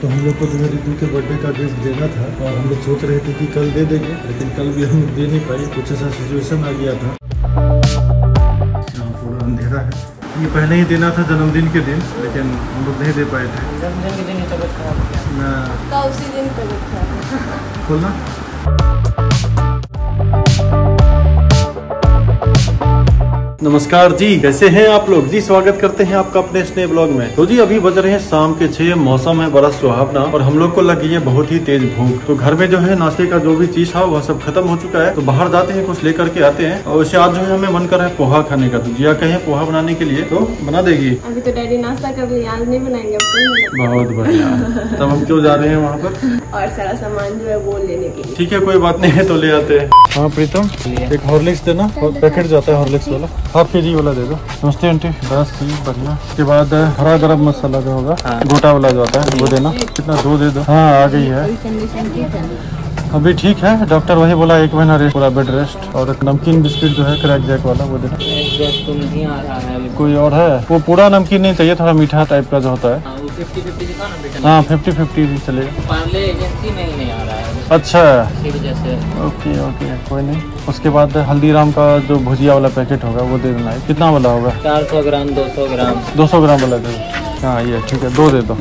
तो हम लोग को जो है रितु के बर्थडे का गिफ्ट देना था और हम लोग सोच रहे थे कि कल दे देंगे, लेकिन कल भी हम दे नहीं पाए। कुछ ऐसा सिचुएशन आ गया था, पूरा अंधेरा है। ये पहले ही देना था जन्मदिन के दिन, लेकिन हम लोग नहीं दे पाए थे। जन्मदिन के दिन तबियत खराब हो गया, उसी दिन तबियत खराब खोलना। नमस्कार जी, कैसे हैं आप लोग जी? स्वागत करते हैं आपका अपने इस नए ब्लॉग में। तो जी अभी बज रहे हैं शाम के 6। मौसम है बड़ा सुहावना और हम लोग को लगी है बहुत ही तेज भूख। तो घर में जो है नाश्ते का जो भी चीज था वह सब खत्म हो चुका है, तो बाहर जाते हैं कुछ लेकर के आते हैं। और वैसे आज जो है हमें मन कर रहा है पोहा खाने का, तो जिया कहे पोहा बनाने के लिए, तो बना देगी। अभी तो डैडी नाश्ता कर लिया, आज नहीं बनाएंगे। बहुत बढ़िया, तब हम क्यों जा रहे हैं वहाँ पर और सारा सामान जो है वो लेने के लिए। ठीक है, कोई बात नहीं है, तो ले आते हैं। हाँ प्रीतम, एक हॉर्लिक्स देना, पैकेट जाता है हॉर्लिक्स वाला, हाफ के जी वाला दे दो। नमस्ते आंटी, बस ठीक बढ़िया। उसके बाद हरा गरम मसाला जो होगा, हाँ। गोटा वाला जो आता है वो देना। कितना? दो दे दो। हाँ आ गई है, अभी ठीक है। डॉक्टर वही बोला 1 महीना रेस्ट, पूरा बेड रेस्ट। और नमकीन बिस्किट जो है क्रैक जैक वाला वो देना। कोई और है? वो पूरा नमकीन नहीं चाहिए, थोड़ा मीठा टाइप का जो होता है। हाँ 50-50 भी चलेगा। अच्छा ओके ओके, कोई नहीं। उसके बाद हल्दीराम का जो भुजिया वाला पैकेट होगा वो दे देना। कितना वाला होगा? 400 ग्राम। 200 ग्राम। 200 ग्राम वाला दे दो। हाँ ये ठीक है, दो दे दो।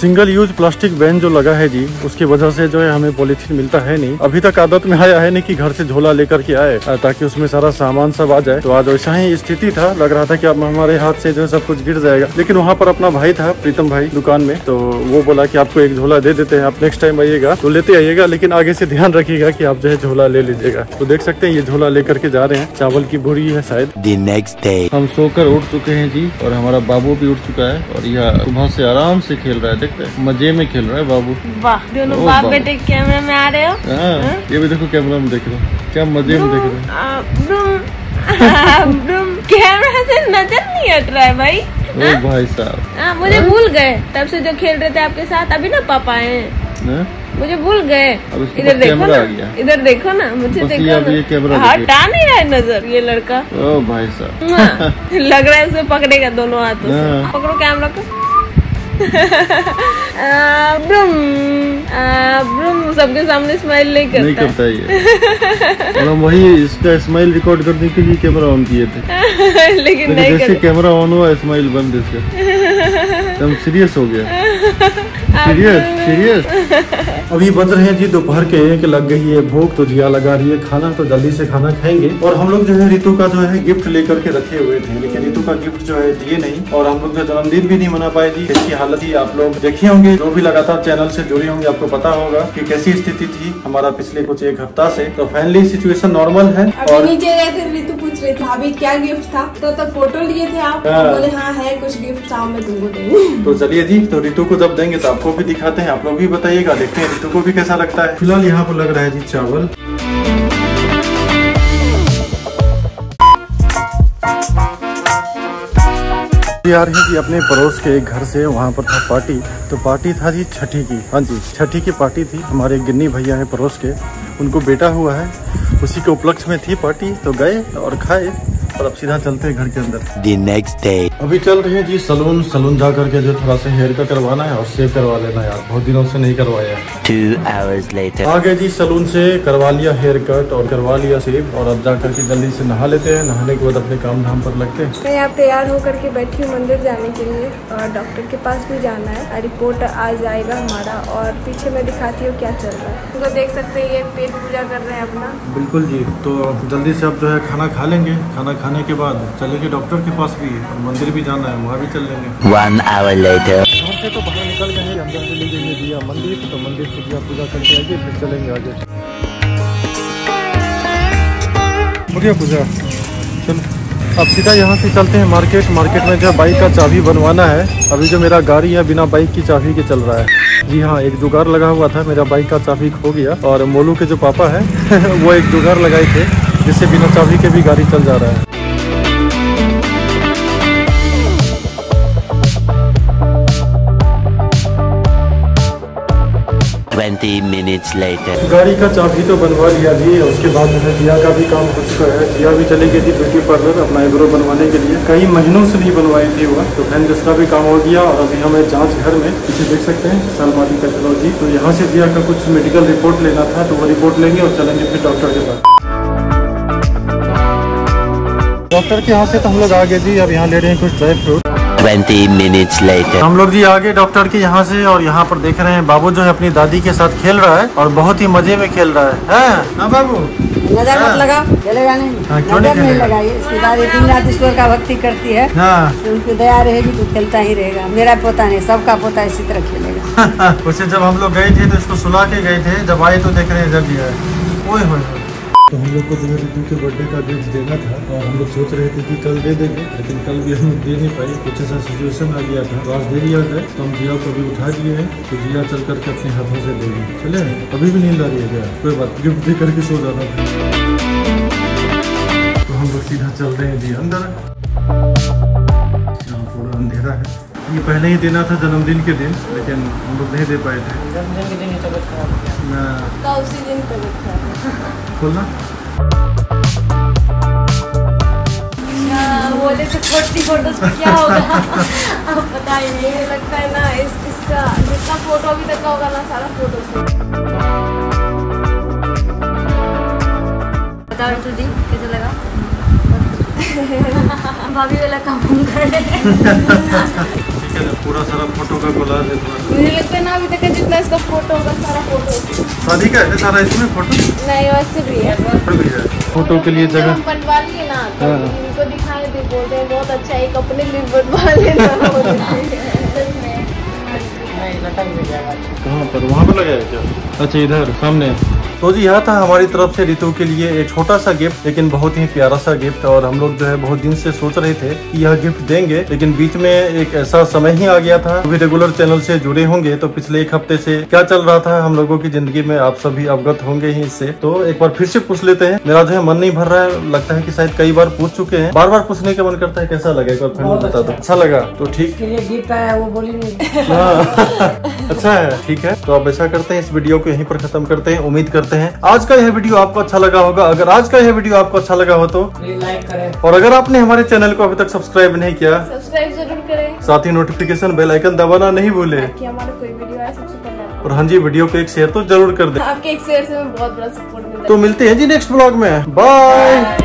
सिंगल यूज प्लास्टिक बैन जो लगा है जी, उसकी वजह से जो है हमें पॉलीथीन मिलता है नहीं। अभी तक आदत में आया है नहीं कि घर से झोला लेकर के आए, ताकि उसमें सारा सामान सब आ जाए। तो आज वैसा ही स्थिति था, लग रहा था कि अब हमारे हाथ से जो है सब कुछ गिर जाएगा। लेकिन वहाँ पर अपना भाई था, प्रीतम भाई, दुकान में, तो वो बोला की आपको एक झोला दे देते हैं, आप नेक्स्ट टाइम आइएगा तो लेते आइएगा, लेकिन आगे से ध्यान रखिएगा की आप जो है झोला ले लीजिएगा। तो देख सकते हैं ये झोला लेकर के जा रहे हैं, चावल की बोरी है शायद। नेक्स्ट डे हम सोकर उठ चुके हैं जी, और हमारा बाबू भी उठ चुका है और सुबह से आराम से खेल रहा है। देखते हैं मजे में खेल रहा है बाबू। वाह, दोनों बाप बेटे कैमरे में आ रहे हो। हाँ ये भी देखो, कैमरा में देख रहे हो, क्या मजे में देख रहे हो। कैमरा से नजर नहीं हट रहा है भाई। ओ भाई साहब, मुझे भूल गए तब से जो खेल रहे थे आपके साथ। अभी ना पापा आए, मुझे भूल गए। इधर देखो ना, इधर देखो ना, मुझे देखो ना। हटा नहीं रहा है नजर ये लड़का। ओ भाई साहब, लग रहा है इसे पकड़ेगा दोनों हाथों से। पकड़ो कैमरा को। सबके सामने स्माइल नहीं करता ये। और हम वही इसका स्माइल रिकॉर्ड करने के लिए कैमरा ऑन किए थे, लेकिन जैसे कैमरा ऑन हुआ स्माइल बंद। इसका हम सीरियस हो गया, सीरियस सीरियस। अभी बज रहे हैं जी दोपहर के 1। लग गई है भूख, तो जिया लगा रही है खाना, तो जल्दी से खाना खाएंगे। और हम लोग जो है रितु का जो है गिफ्ट लेकर के रखे हुए थे, लेकिन रितु का गिफ्ट जो है दिए नहीं, और हम लोग जो जन्मदिन भी नहीं मना पाए जी। इसकी हालत ही आप लोग देखे होंगे, जो भी लगातार चैनल से जुड़े होंगे आपको पता होगा की कैसी स्थिति थी हमारा पिछले कुछ 1 हफ्ता से। तो फाइनली सिचुएशन नॉर्मल है। और नीचे गए थे, रितु पूछ रही था अभी क्या गिफ्ट था, तो फोटो लिए थे आप, बोले हाँ है कुछ गिफ्ट शाम में तुमको देंगे। तो चलिए जी, तो रितु को जब देंगे तो आपको भी दिखाते हैं, आप लोग भी बताइएगा, देखते हैं रितु को भी कैसा लगता है। फिलहाल यहाँ पर लग रहा है जी चावल। यार है कि अपने पड़ोस के एक घर से, वहाँ पर था पार्टी, तो पार्टी था जी छठी की। हाँ जी छठी की पार्टी थी। हमारे गिन्नी भैया हैं पड़ोस के, उनको बेटा हुआ है, उसी के उपलक्ष्य में थी पार्टी, तो गए और खाए और अब सीधा चलते हैं घर के अंदर। The next day अभी चल रहे हैं जी सलून। सलून जा करके जो थोड़ा सा हेयर का करवाना है और सेव करवा लेना यार, बहुत दिनों से नहीं करवाया। 2 hours later आ गए जी सलून से, करवा लिया हेयर कट और करवा लिया सेव, और अब जा करके जल्दी से नहा लेते हैं। नहाने के बाद अपने काम धाम पर लगते हैं। मैं आप तैयार होकर के बैठी हूँ मंदिर जाने के लिए, और डॉक्टर के पास भी जाना है, रिपोर्ट आज आएगा हमारा। और पीछे मैं दिखाती हूँ क्या चल रहा है, उनको देख सकते हैं ये पेट पूजा कर रहे हैं अपना। बिल्कुल जी, तो जल्दी से आप जो है खाना खा लेंगे। खाना खाने के बाद चलेंगे डॉक्टर के पास भी, और मंदिर भी जाना है, वहाँ भी चल लेंगे। 1 hour later घर से तो बाहर निकल गए हैं, अंदर से ले जाएंगे दिया मंदिर, तो मंदिर से दिया पूजा करके आएंगे, फिर चलेंगे आगे। बढ़िया पूजा, चलो अब सीधा यहाँ से चलते हैं मार्केट। मार्केट में जो बाइक का चाबी बनवाना है, अभी जो मेरा गाड़ी है बिना बाइक की चाबी के चल रहा है जी। हाँ एक जुगाड़ लगा हुआ था, मेरा बाइक का चाबी खो गया, और मोलू के जो पापा है वो एक जुगाड़ लगाए थे, जिससे बिना चाबी के भी गाड़ी चल जा रहा है। 20 minutes later। गाड़ी का चाबी तो बनवा लिया थी, उसके बाद मैंने जिया का भी काम कुछ तो है। जिया भी चली गई थी ब्यूटी पार्लर अपना आईब्रो बनवाने के लिए, कई महीनों से नहीं बनवाई थी वो, तो फ्रेंड उसका भी काम हो गया। और अभी हमें जांच घर में पीछे देख सकते हैं सालमाटी पैथोलॉजी, तो यहाँ से जिया का कुछ मेडिकल रिपोर्ट लेना था, तो वो रिपोर्ट लेंगे और चलेंगे फिर डॉक्टर के पास। डॉक्टर के यहाँ से तो हम लोग आ गए जी, अब यहाँ ले रहे हैं कुछ ड्राई फ्रूट। 20 minutes later। हम लोग जी आगे डॉक्टर के यहाँ से, और यहाँ पर देख रहे हैं बाबू जो है अपनी दादी के साथ खेल रहा है और बहुत ही मजे में खेल रहा है। हाँ बाबू, नजर मत लगा, चलेगा नहीं, क्यों नहीं लगाइए। इसकी दादी दिन रात ईश्वर का भक्ति करती है, उनकी दया रहेगी तो खेलता ही रहेगा। मेरा पोता नहीं, सबका पोता इसी तरह खेलेगा। वैसे जब हम लोग गए थे तो इसको सुला के गए थे, जब आए तो देख रहे हैं जब ये, तो हम लोग को जो है रितु के बर्थडे का गिफ्ट देना था और हम लोग सोच रहे थे कि कल दे देंगे, लेकिन कल भी हम दे नहीं पाए, कुछ ऐसा सिचुएशन आ गया था तो आज दे दिया था। तो हम जिया को भी उठा दिए हैं, तो जिया चल करके अपने हाथों से दे दी। चले, अभी भी नींद आ रही है क्या? कोई बात, गिफ्ट दे करके सो जाना था। तो हम लोग सीधा चल रहे हैं जी अंदर, यहाँ थोड़ा अंधेरा है। ये पहले ही देना था जन्मदिन के दिन, लेकिन हम लोग नहीं दे पाए थे। जन्मदिन के दिन ही तबीयत खराब ना, उसी दिन तबीयत खराब खोलना बोले तो छोटी फोटोज में क्या होगा अब पता ही नहीं है, लगता है ना इसका जितना फोटो अभी तक होगा ना सारा फोटो से। बताओ रितु दी कैसे लगा? भाभी वाला काम कर रहे पूरा सारा फोटो का कोलाज है। मुझे लगता है ना अभी तक जितना इसका फोटो होगा सारा फोटो शादी का है, सारा इसमें फोटो नहीं वैसे भी है, फोटो के लिए जगह बनवा लिए ना, तो इनको दिखाए दे, बोलते हैं बहुत अच्छा एक अपने लिए बनवा लेना। कहाँ पर? वहाँ पर लगाया क्या? अच्छा इधर सामने। तो जी यह था हमारी तरफ से रितु के लिए एक छोटा सा गिफ्ट, लेकिन बहुत ही प्यारा सा गिफ्ट। और हम लोग जो है बहुत दिन से सोच रहे थे कि यह गिफ्ट देंगे, लेकिन बीच में एक ऐसा समय ही आ गया था। अभी रेगुलर चैनल से जुड़े होंगे तो पिछले एक हफ्ते से क्या चल रहा था हम लोगों की जिंदगी में आप सभी अवगत होंगे ही इससे। तो एक बार फिर से पूछ लेते हैं, मेरा जो है मन नहीं भर रहा है, लगता है की शायद कई बार पूछ चुके हैं, बार बार पूछने का मन करता है। कैसा लगा? एक बार फिर बता दो। अच्छा लगा तो ठीक है, वो बोली अच्छा है, ठीक है। तो आप ऐसा करते हैं इस वीडियो को यहीं पर खत्म करते हैं। उम्मीद करते हैं आज का यह वीडियो आपको अच्छा लगा होगा। अगर आज का यह वीडियो आपको अच्छा लगा हो तो लाइक करें, और अगर आपने हमारे चैनल को अभी तक सब्सक्राइब नहीं किया, सब्सक्राइब जरूर करें। साथ ही नोटिफिकेशन बेल आइकन दबाना नहीं भूले। हमारा कोई वीडियो आए सबसे पहले, और हाँ जी वीडियो को एक शेयर तो जरूर कर दें। आपके एक शेयर से हमें बहुत बड़ा सपोर्ट मिलता है। तो मिलते हैं जी नेक्स्ट ब्लॉग में, बाय।